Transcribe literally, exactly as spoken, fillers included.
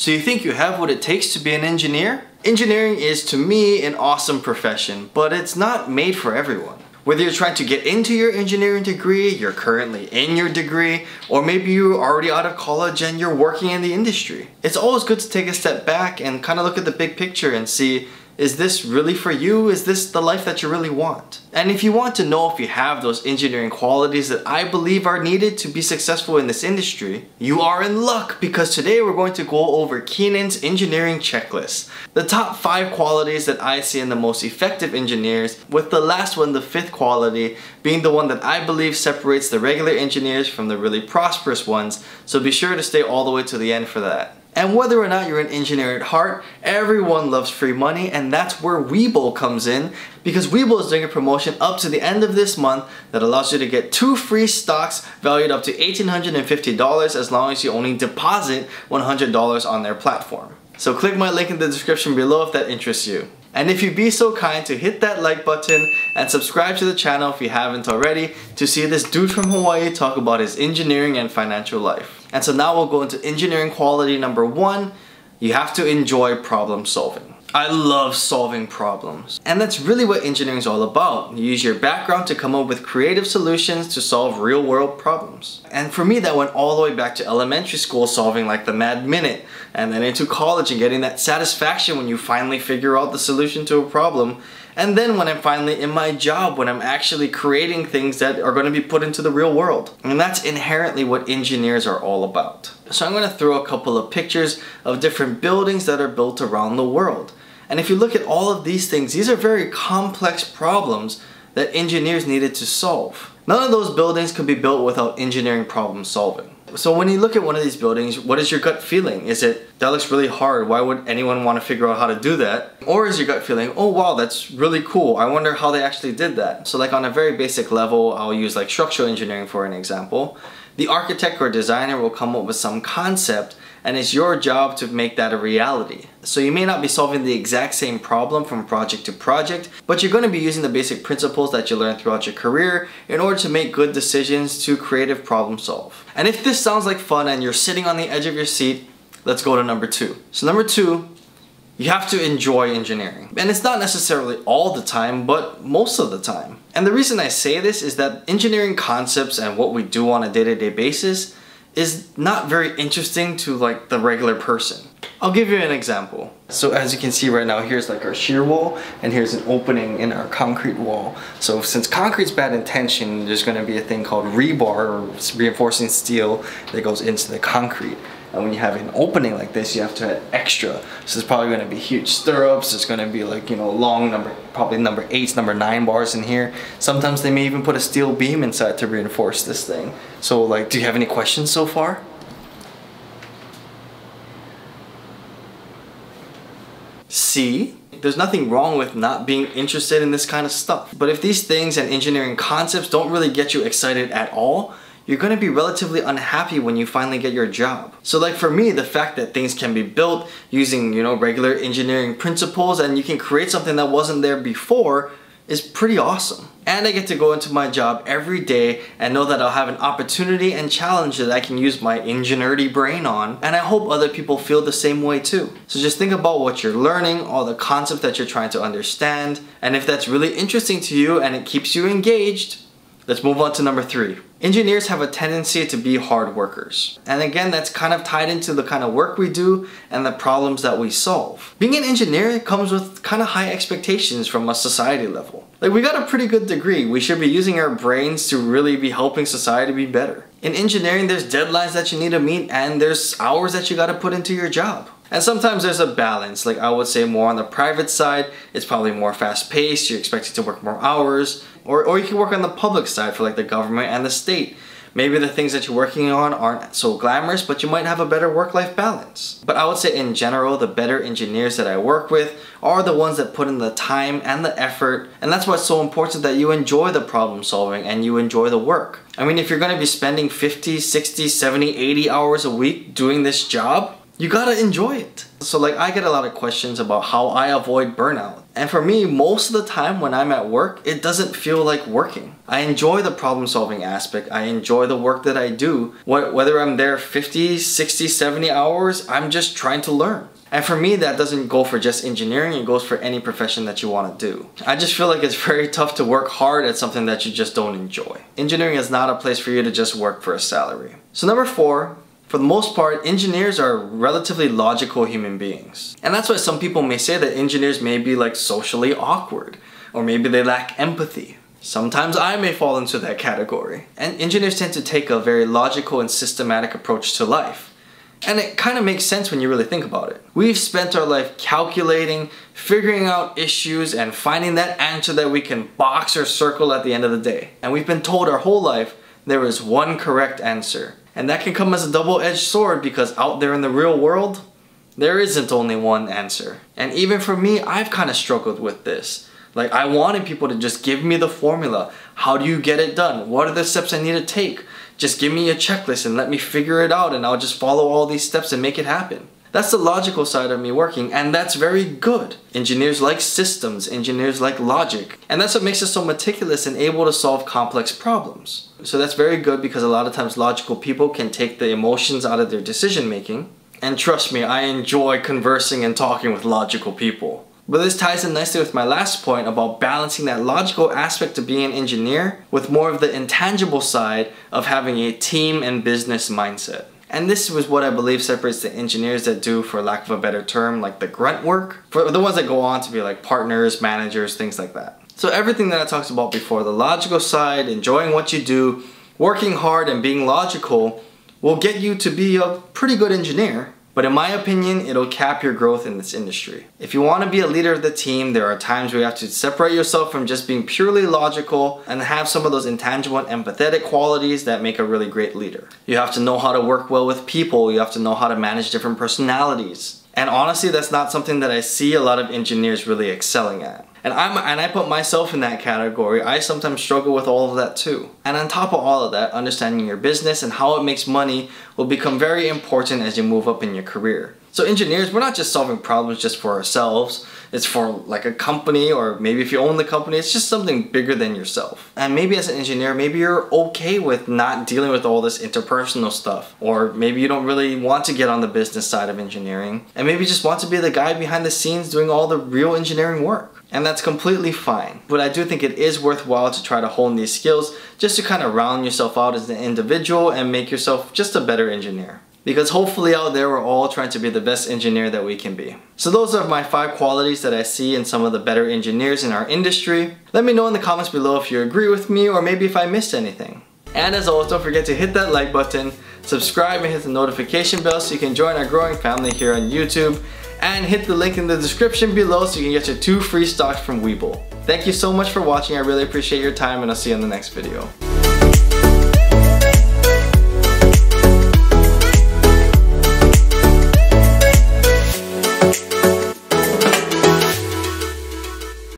So you think you have what it takes to be an engineer? Engineering is, to me, an awesome profession, but it's not made for everyone. Whether you're trying to get into your engineering degree, you're currently in your degree, or maybe you're already out of college and you're working in the industry. It's always good to take a step back and kind of look at the big picture and see, is this really for you? Is this the life that you really want? And if you want to know if you have those engineering qualities that I believe are needed to be successful in this industry, you are in luck, because today we're going to go over Kienen's engineering checklist. The top five qualities that I see in the most effective engineers, with the last one, the fifth quality, being the one that I believe separates the regular engineers from the really prosperous ones. So be sure to stay all the way to the end for that. And whether or not you're an engineer at heart, everyone loves free money, and that's where Webull comes in, because Webull is doing a promotion up to the end of this month that allows you to get two free stocks valued up to one thousand eight hundred fifty dollars as long as you only deposit one hundred dollars on their platform. So click my link in the description below if that interests you. And if you'd be so kind to hit that like button and subscribe to the channel if you haven't already to see this dude from Hawaii talk about his engineering and financial life. And so now we'll go into engineering quality number one. You have to enjoy problem solving. I love solving problems. And that's really what engineering is all about. You use your background to come up with creative solutions to solve real world problems. And for me, that went all the way back to elementary school, solving like the Mad Minute, and then into college and getting that satisfaction when you finally figure out the solution to a problem. And then when I'm finally in my job, when I'm actually creating things that are going to be put into the real world. And that's inherently what engineers are all about. So I'm going to throw a couple of pictures of different buildings that are built around the world. And if you look at all of these things, these are very complex problems that engineers needed to solve. None of those buildings could be built without engineering problem solving. So when you look at one of these buildings, what is your gut feeling? Is it, that looks really hard, why would anyone want to figure out how to do that? Or is your gut feeling, oh wow, that's really cool, I wonder how they actually did that. So like on a very basic level, I'll use like structural engineering for an example. The architect or designer will come up with some concept, and it's your job to make that a reality. So you may not be solving the exact same problem from project to project, but you're going to be using the basic principles that you learn throughout your career in order to make good decisions to creative problem solve. And if this sounds like fun and you're sitting on the edge of your seat, let's go to number two. So number two, you have to enjoy engineering. And it's not necessarily all the time, but most of the time. And the reason I say this is that engineering concepts and what we do on a day-to-day basis is not very interesting to like the regular person. I'll give you an example. So as you can see right now, here's like our shear wall, and here's an opening in our concrete wall. So since concrete's bad in tension, there's going to be a thing called rebar, or reinforcing steel, that goes into the concrete. And when you have an opening like this, you have to add extra. So it's probably going to be huge stirrups. It's going to be like, you know, long number, probably number eights, number nine bars in here. Sometimes they may even put a steel beam inside to reinforce this thing. So like, do you have any questions so far? See? There's nothing wrong with not being interested in this kind of stuff. But if these things and engineering concepts don't really get you excited at all, you're going to be relatively unhappy when you finally get your job. So like for me, the fact that things can be built using, you know, regular engineering principles, and you can create something that wasn't there before, is pretty awesome. And I get to go into my job every day and know that I'll have an opportunity and challenge that I can use my engineerity brain on. And I hope other people feel the same way too. So just think about what you're learning, all the concepts that you're trying to understand. And if that's really interesting to you and it keeps you engaged, let's move on to number three. Engineers have a tendency to be hard workers. And again, that's kind of tied into the kind of work we do and the problems that we solve. Being an engineer comes with kind of high expectations from a society level. Like, we got a pretty good degree. We should be using our brains to really be helping society be better. In engineering, there's deadlines that you need to meet, and there's hours that you got to put into your job. And sometimes there's a balance. Like, I would say more on the private side, it's probably more fast paced, you're expected to work more hours, or, or you can work on the public side for like the government and the state. Maybe the things that you're working on aren't so glamorous, but you might have a better work-life balance. But I would say in general, the better engineers that I work with are the ones that put in the time and the effort. And that's why it's so important that you enjoy the problem solving and you enjoy the work. I mean, if you're going to be spending fifty, sixty, seventy, eighty hours a week doing this job, you gotta enjoy it. So like, I get a lot of questions about how I avoid burnout. And for me, most of the time when I'm at work, it doesn't feel like working. I enjoy the problem-solving aspect. I enjoy the work that I do. Whether I'm there fifty, sixty, seventy hours, I'm just trying to learn. And for me, that doesn't go for just engineering, it goes for any profession that you want to do. I just feel like it's very tough to work hard at something that you just don't enjoy. Engineering is not a place for you to just work for a salary. So number four, for the most part, engineers are relatively logical human beings. And that's why some people may say that engineers may be like socially awkward, or maybe they lack empathy. Sometimes I may fall into that category. And engineers tend to take a very logical and systematic approach to life. And it kind of makes sense when you really think about it. We've spent our life calculating, figuring out issues, and finding that answer that we can box or circle at the end of the day. And we've been told our whole life there is one correct answer. And that can come as a double-edged sword because out there in the real world, there isn't only one answer. And even for me, I've kind of struggled with this. Like, I wanted people to just give me the formula. How do you get it done? What are the steps I need to take? Just give me a checklist and let me figure it out and I'll just follow all these steps and make it happen. That's the logical side of me working, and that's very good. Engineers like systems, engineers like logic. And that's what makes us so meticulous and able to solve complex problems. So that's very good because a lot of times logical people can take the emotions out of their decision making. And trust me, I enjoy conversing and talking with logical people. But this ties in nicely with my last point about balancing that logical aspect of being an engineer with more of the intangible side of having a team and business mindset. And this was what I believe separates the engineers that do, for lack of a better term, like the grunt work, for the ones that go on to be like partners, managers, things like that. So everything that I talked about before, the logical side, enjoying what you do, working hard and being logical, will get you to be a pretty good engineer. But in my opinion, it'll cap your growth in this industry. If you want to be a leader of the team, there are times where you have to separate yourself from just being purely logical and have some of those intangible and empathetic qualities that make a really great leader. You have to know how to work well with people. You have to know how to manage different personalities. And honestly, that's not something that I see a lot of engineers really excelling at. And, I'm, and I put myself in that category. I sometimes struggle with all of that too. And on top of all of that, understanding your business and how it makes money will become very important as you move up in your career. So engineers, we're not just solving problems just for ourselves. It's for like a company, or maybe if you own the company, it's just something bigger than yourself. And maybe as an engineer, maybe you're okay with not dealing with all this interpersonal stuff. Or maybe you don't really want to get on the business side of engineering. And maybe you just want to be the guy behind the scenes doing all the real engineering work. And that's completely fine. But I do think it is worthwhile to try to hone these skills just to kind of round yourself out as an individual and make yourself just a better engineer. Because hopefully out there we're all trying to be the best engineer that we can be. So those are my five qualities that I see in some of the better engineers in our industry. Let me know in the comments below if you agree with me or maybe if I missed anything. And as always, don't forget to hit that like button, subscribe and hit the notification bell so you can join our growing family here on YouTube, and hit the link in the description below so you can get your two free stocks from Webull. Thank you so much for watching, I really appreciate your time, and I'll see you in the next video.